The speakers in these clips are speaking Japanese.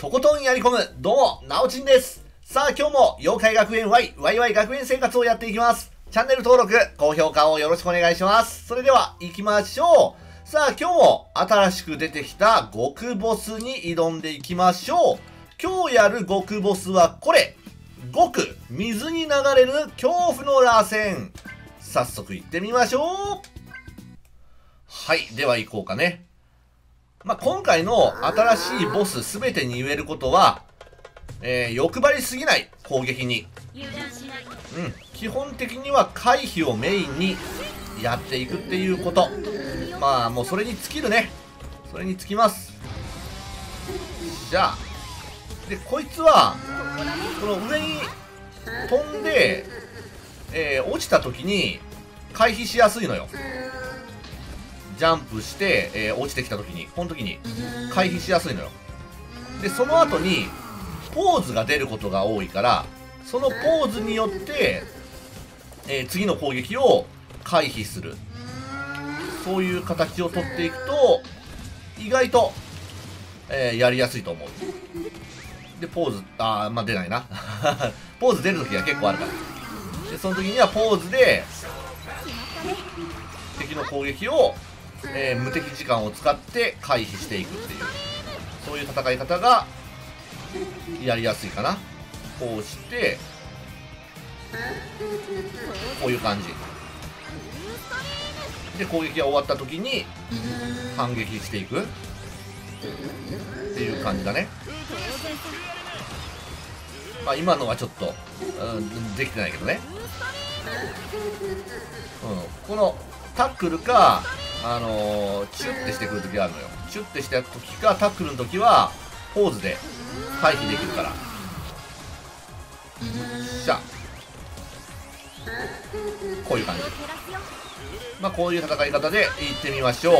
とことんやり込む、どうも、なおちんです。さあ、今日も妖怪学園 Y、ワイワイ学園生活をやっていきます。チャンネル登録、高評価をよろしくお願いします。それでは、行きましょう。さあ、今日も新しく出てきた極ボスに挑んでいきましょう。今日やる極ボスはこれ。極、水に流れる恐怖の螺旋。早速行ってみましょう。はい、では行こうかね。まあ、今回の新しいボスすべてに言えることは、欲張りすぎない攻撃に。基本的には回避をメインにやっていくっていうこと。まあ、もうそれに尽きるね。それに尽きます。じゃあ。で、こいつは、この上に飛んで、落ちた時に回避しやすいのよ。ジャンプして、落ちてきた時に、この時に回避しやすいのよ。で、その後にポーズが出ることが多いから、そのポーズによって、次の攻撃を回避する。そういう形をとっていくと、意外と、やりやすいと思う。で、ポーズ、まあ、出ないな。ポーズ出る時が結構あるから。で、その時にはポーズで、敵の攻撃を、無敵時間を使って回避していくっていう、そういう戦い方がやりやすいかな。こうしてこういう感じで攻撃が終わった時に反撃していくっていう感じだね。まあ今のはちょっと、できてないけどね、このタックルかチュッてしてくるときがあるのよ。チュッてしてやるときか、タックルのときは、ポーズで回避できるから。よっしゃ。こういう感じ。まあ、こういう戦い方でいってみましょう。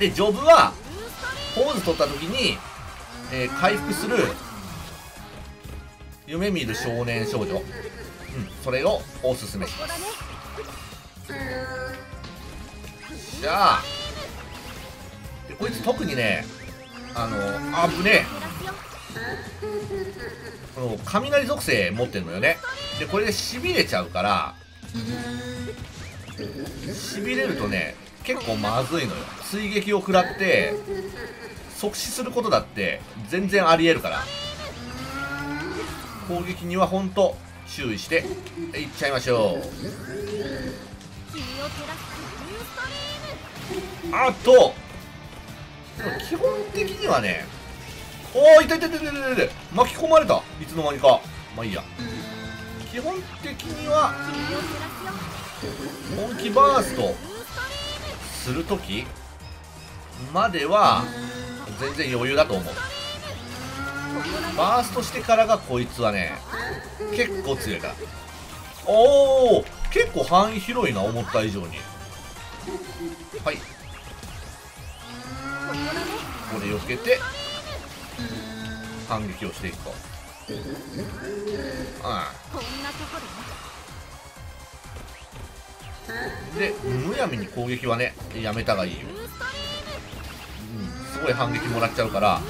で、ジョブは、ポーズ取ったときに、回復する、夢見る少年少女。それをおすすめします。じゃあ、でこいつ特にね、危ねえ、この雷属性持ってるのよね。でこれでしびれちゃうから、しびれるとね結構まずいのよ。追撃を食らって即死することだって全然ありえるから、攻撃にはほんと注意していっちゃいましょう。あと、基本的にはね、おー、いたいたいたいたいたいた、巻き込まれた、いつの間にか。まあいいや。基本的には、本気バーストするときまでは、全然余裕だと思う。バーストしてからがこいつはね、結構強いから。おー、結構範囲広いな、思った以上に。はい。これ避けて反撃をしていくと、でむやみに攻撃はねやめたがいいよ、すごい反撃もらっちゃうから。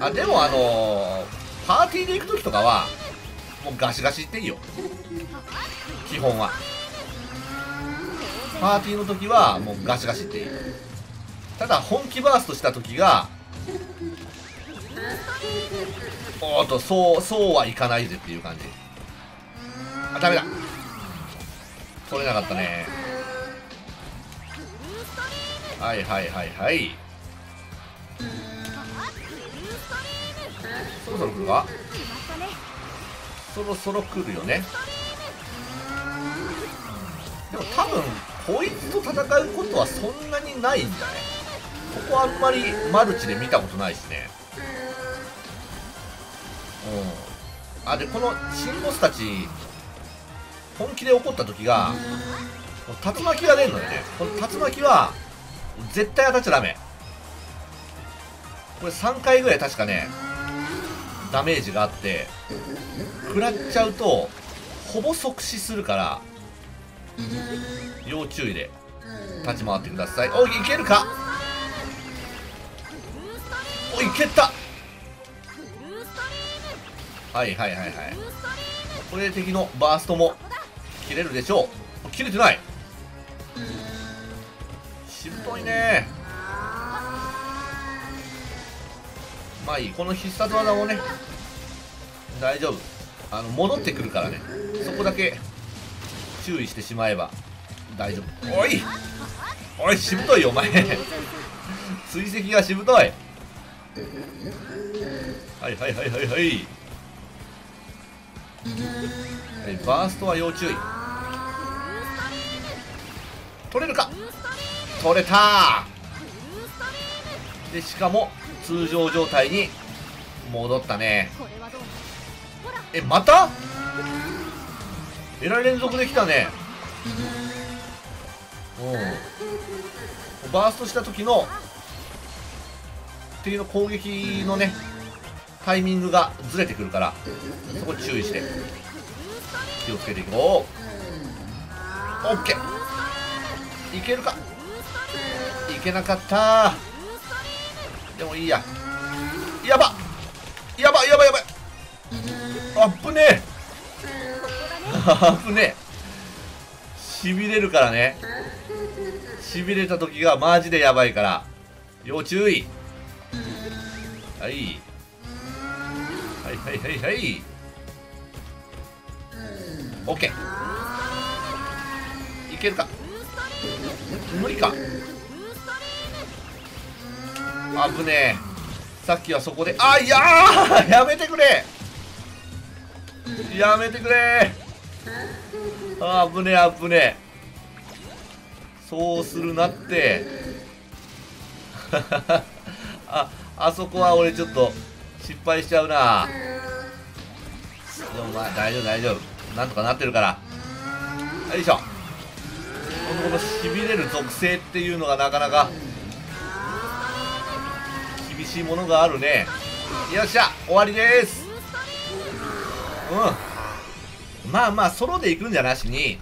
あ、でもパーティーで行く時とかはもうガシガシいっていいよ。基本はパーティーの時はもうガシガシいっていい。ただ本気バーストした時が、おっと、そうはいかないぜっていう感じ。あ、ダメだ、取れなかったね。はいはいはいはい。そろそろ来るか、そろそろ来るよね。でも多分こいつと戦うことはそんなにないんじゃない？ここあんまりマルチで見たことないしね。あ、で、この新ボスたち、本気で怒った時が、竜巻が出るのよね。この竜巻は、絶対当たっちゃダメ。これ3回ぐらい確かね、ダメージがあって、食らっちゃうと、ほぼ即死するから、要注意で、立ち回ってください。お、いけるか？いけた。はいはいはいはい。これで敵のバーストも切れるでしょう。切れてない。しぶといね。まあいい、この必殺技もね大丈夫、戻ってくるからね。そこだけ注意してしまえば大丈夫。おいおい、しぶといよお前追跡がしぶとい。はいはいはいはいはいはい。バーストは要注意。取れるか。取れた。でしかも通常状態に戻ったね。え、またえらい連続できたね。うん。バーストした時の敵の攻撃のねタイミングがずれてくるから、そこ注意して気をつけていこう。 OK、 いけるか。いけなかった。でもいいや。やばやばやばやばい。あっぶねえあっぶねえ。しびれるからね。しびれた時がマジでやばいから要注意。はいはいはいはいはい。 OK、 いけるか。無理か。危ねえ。さっきはそこで、あ、いやー、やめてくれやめてくれ。あぶねえ危ねえ。そうするなって。あそこは俺ちょっと失敗しちゃうな。でもまあ大丈夫大丈夫、なんとかなってるから。よいしょ。このしびれる属性っていうのがなかなか厳しいものがあるね。よっしゃ終わりです。うん、まあまあソロで行くんじゃなしに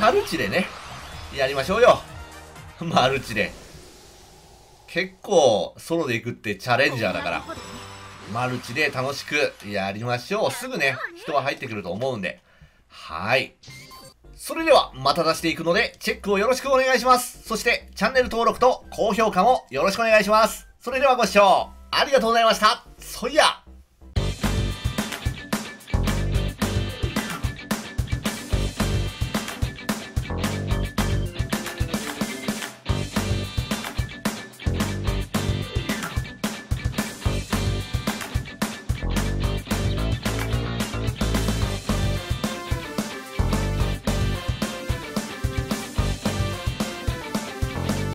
マルチでねやりましょうよ。マルチで結構ソロで行くってチャレンジャーだから、マルチで楽しくやりましょう。すぐね、人は入ってくると思うんで。はい。それでは、また出していくので、チェックをよろしくお願いします。そして、チャンネル登録と高評価もよろしくお願いします。それではご視聴ありがとうございました。そいや。